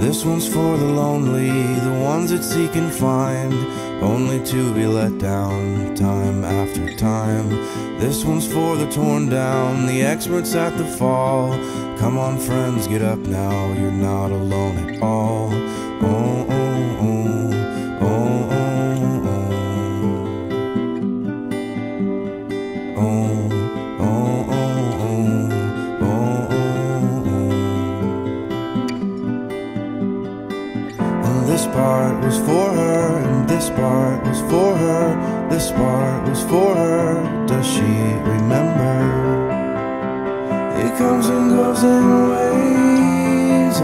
This one's for the lonely, the ones that seek and find, only to be let down time after time. This one's for the torn down, the experts at the fall. Come on friends, get up now, you're not alone at all. Oh, oh, oh, oh, oh, oh, oh. This part was for her, and this part was for her, this part was for her, does she remember? It comes and goes in waves.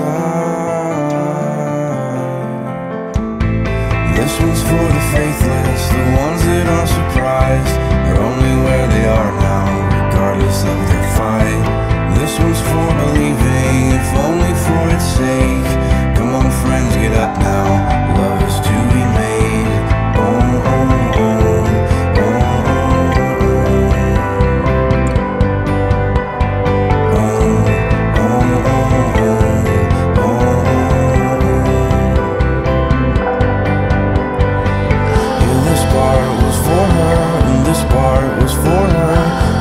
This one's for the faithless, the ones that are surprised, they're only where they are now, regardless of their fight. This one's for believing, if only for its sake. Friends, get up now, love is to be made. Oh, oh, oh, oh, oh, oh, oh, oh, oh, oh. Yeah, this part was for her, and this part was for her,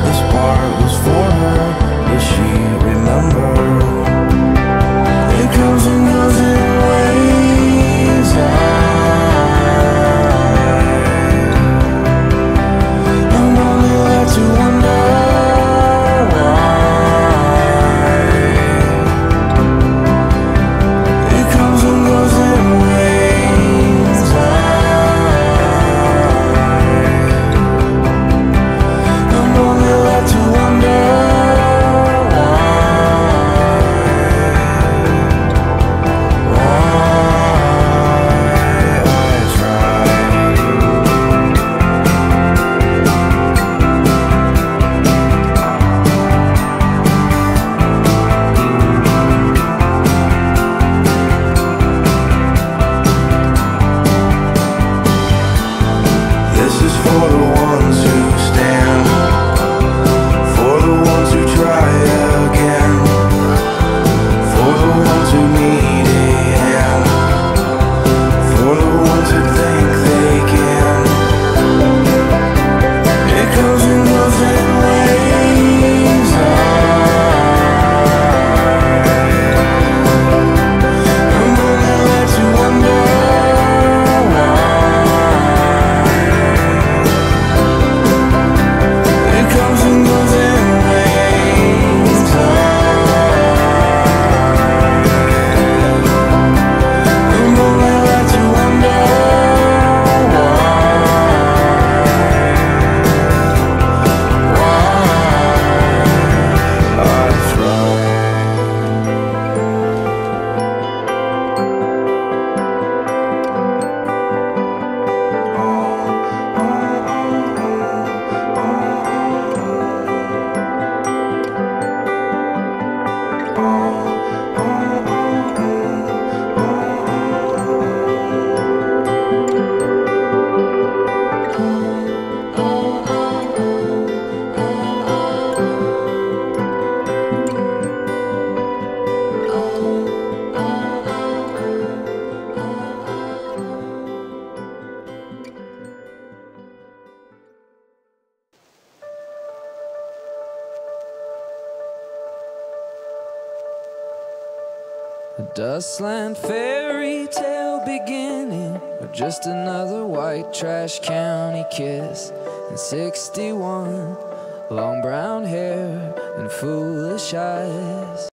this part was for her, does she remember? It comes and goes in Dustland fairy tale beginning, or just another white trash county kiss. And 61, long brown hair and foolish eyes.